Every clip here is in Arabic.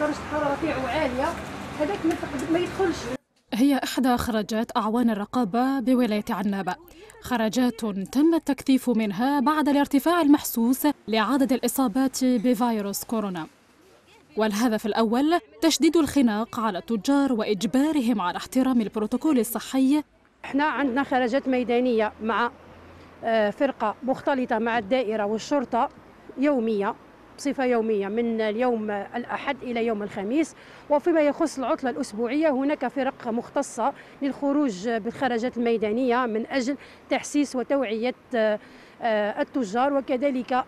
درجة الحرارة تاعو عالية، هذاك ما يدخلش. هي إحدى خرجات أعوان الرقابة بولاية عنابة، خرجات تم التكثيف منها بعد الارتفاع المحسوس لعدد الإصابات بفيروس كورونا. والهدف الأول تشديد الخناق على التجار وإجبارهم على احترام البروتوكول الصحي. احنا عندنا خرجات ميدانية مع فرقة مختلطة مع الدائرة والشرطة يومية، بصفة يومية من اليوم الأحد إلى يوم الخميس. وفيما يخص العطلة الأسبوعية هناك فرق مختصة للخروج بالخرجات الميدانية من أجل تحسيس وتوعية التجار وكذلك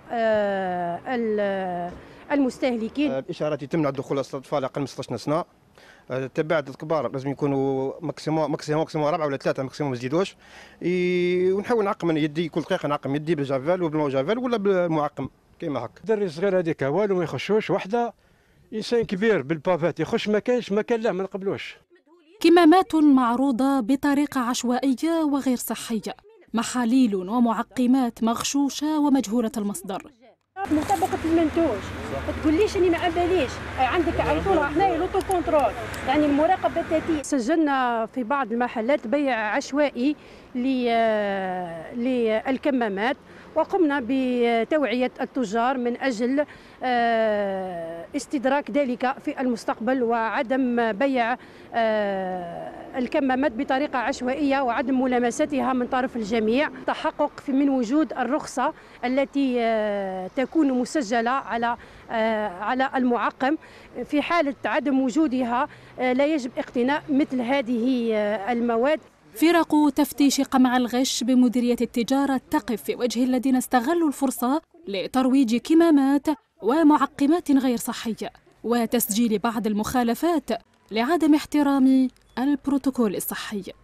المستهلكين. الإشارة تمنع دخول الأطفال أقل من 16 سنة، تباعد الكبار لازم يكونوا ماكسيموم 4 ولا 3، ماكسيموم ما يزيدوش. ونحاول نعقم يدي كل دقيقة، نعقم يدي بالجافيل وبالموجافيل ولا بالمعقم كيما هكا. الدري الصغير هذيك والو ما يخشوش، وحده انسان كبير بالبافات يخش ما كاينش مكان له ما نقبلوش. كمامات معروضة بطريقة عشوائية وغير صحية، محاليل ومعقمات مغشوشة ومجهولة المصدر. من طبقة المنتوج ما تقوليش اني ما عباليش عندك عيطونا حنايا لوتو كونترول، يعني المراقبه الذاتيه. سجلنا في بعض المحلات بيع عشوائي للكمامات، وقمنا بتوعيه التجار من اجل استدراك ذلك في المستقبل وعدم بيع الكمامات بطريقه عشوائيه وعدم ملامستها من طرف الجميع. تحقق من وجود الرخصه التي تكون مسجله على المعقم، في حاله عدم وجودها لا يجب اقتناء مثل هذه المواد. فرق تفتيش قمع الغش بمديرية التجارة تقف في وجه الذين استغلوا الفرصة لترويج كمامات ومعقمات غير صحية وتسجيل بعض المخالفات لعدم احترام البروتوكول الصحي.